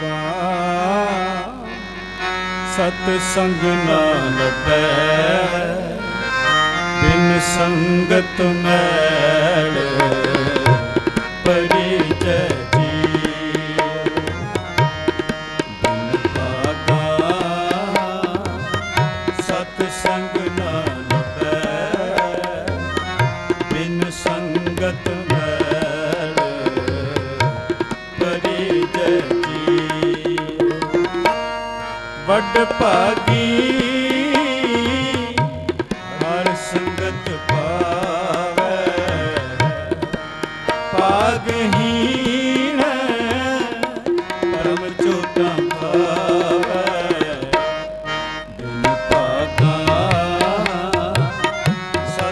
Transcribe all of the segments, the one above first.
भगा सतसंग ना लभे बिन संगत मैल परिचय जीयो। बिन भगा सतसंग ना लभे बिन संगत मैल परिचय जीयो। बड़ भागी हर संगत पावे भागहीन परम झूठा पावे। बिन भागा सतसंग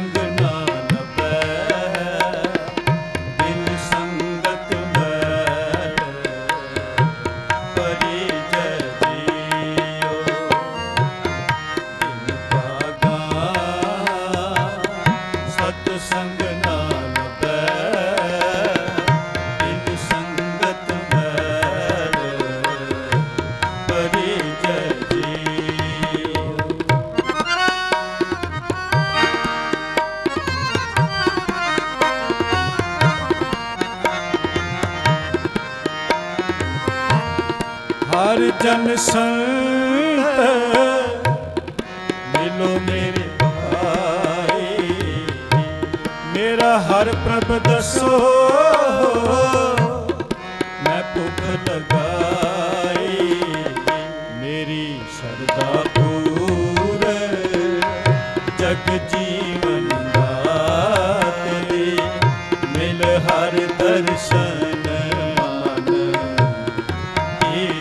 ना लभे बिन संगत मैल परिचय जीयो। बिन भागा सतसंग ना लभे बिन संगत मैल परिचय जीयो। हर जन संग मिलो मेरे भाई मेरा हर प्रभ दसो मैं भुख लगाई। मेरी शरदा पूर जग जीवन दाते मिल हर दर्शन मान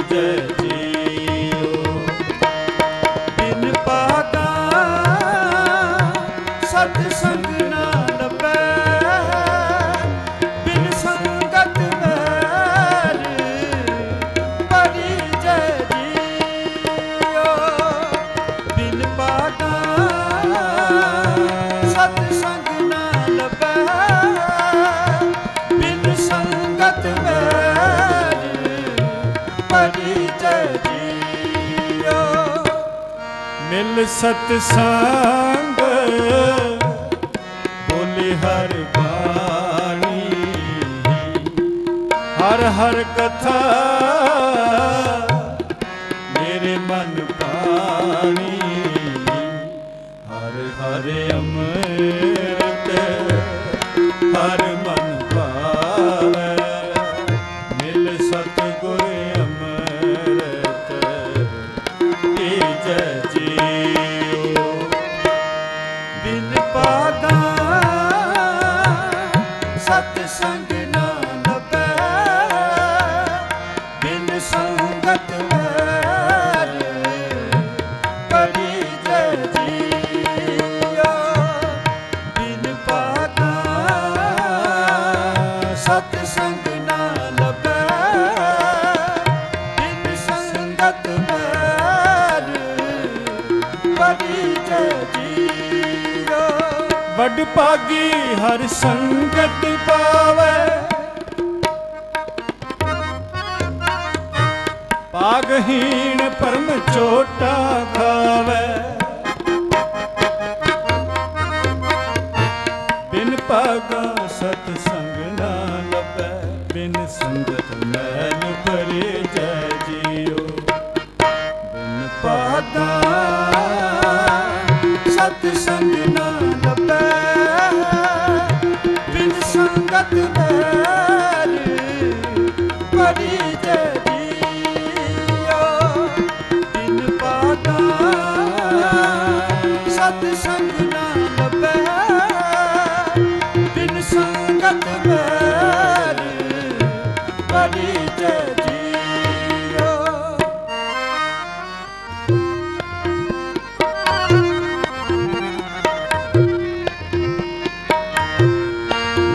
जय जीयो। बिन भागा सतसंग ना लभे बिन संगत मैल परिचय जीयो। बिन भागा सतसंग ना लभे बिन संगत मैल परिचय जीयो। मिल सतसंग बोले हर बाणी हर हर कथा मेरे मन पाणी। हर हर अमृत हर मन पावे मिल सतगुर अमृत की जय जीयो। बिन भागा सतसंग ना लभे बिन संगत मैल परिचय जीयो। बिन भागा सतसंग ना लभे बिन संगत मैल परिचय जीयो। बड़ भागी हर संगत पावे भागहीन परम चोटा खावे। बिन भागा सतसंग ना लभे बिन संगत मैल परिचय जीयो। बिन भागा सतसंग ना लभे बिन संगत मैल परिचय जीयो। बिन भागा सतसंग ना लभे बिन संगत मैल परिचय जीयो।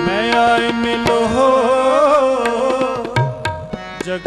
मैं आए मिलो जग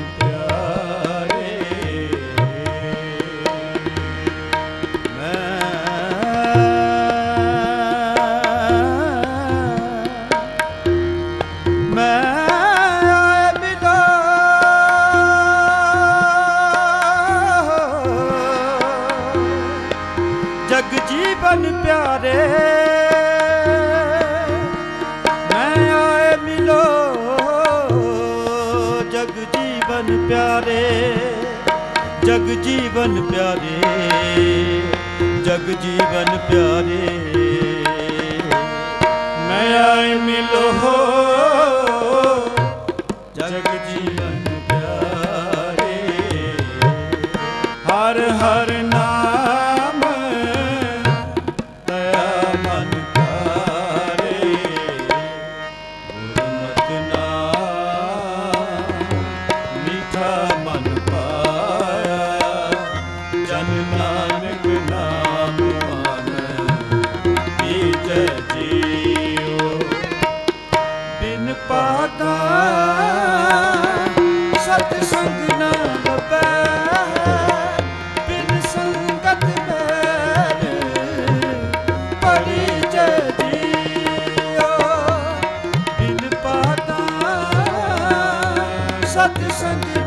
प्यारे। मैं आए मिलो जग जीवन प्यारे मैं आए मिलो हो जग जीवन प्यारे हर हर नाम दया मन तारे गुरुमत नाम मीठा मन पाया जन नानक नाम सत्संग ना लभे बिन संगत बैर परिचय जियो बिन पाता सत्संग